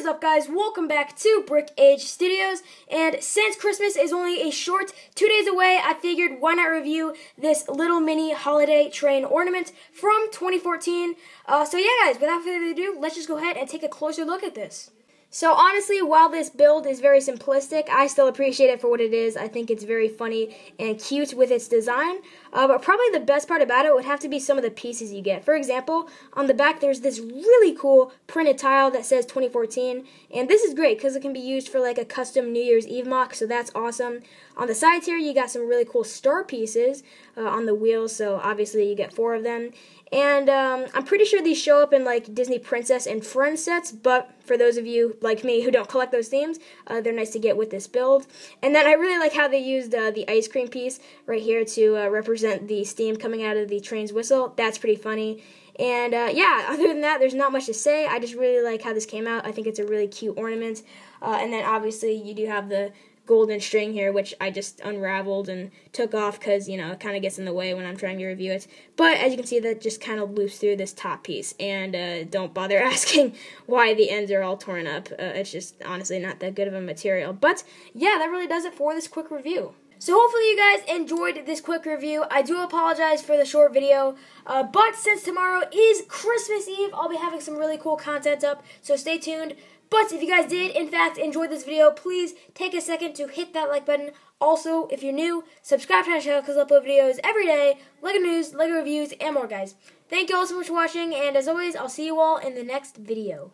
What is up, guys? Welcome back to Brick Age Studios, and since Christmas is only a short 2 days away, I figured why not review this little mini holiday train ornament from 2014. So yeah, guys, without further ado, let's just go ahead and take a closer look at this. So honestly, while this build is very simplistic, I still appreciate it for what it is. I think it's very funny and cute with its design, but probably the best part about it would have to be some of the pieces you get. For example, on the back there's this really cool printed tile that says 2014, and this is great because it can be used for like a custom New Year's Eve mock, so that's awesome. On the sides here you got some really cool star pieces on the wheels, so obviously you get four of them. And I'm pretty sure these show up in like Disney Princess and Friends sets, but for those of you like me who don't collect those themes, they're nice to get with this build. And then I really like how they used the ice cream piece right here to represent the steam coming out of the train's whistle. That's pretty funny. And yeah, other than that, there's not much to say. I just really like how this came out. I think it's a really cute ornament. And then obviously you do have the golden string here, which I just unraveled and took off because, you know, it kind of gets in the way when I'm trying to review it. But as you can see, that just kind of loops through this top piece, and don't bother asking why the ends are all torn up. It's just honestly not that good of a material. But yeah, that really does it for this quick review. So hopefully you guys enjoyed this quick review. I do apologize for the short video, but since tomorrow is Christmas Eve, I'll be having some really cool content up, so stay tuned. But if you guys did, in fact, enjoy this video, please take a second to hit that like button. Also, if you're new, subscribe to my channel because I upload videos every day, LEGO news, LEGO reviews, and more, guys. Thank you all so much for watching, and as always, I'll see you all in the next video.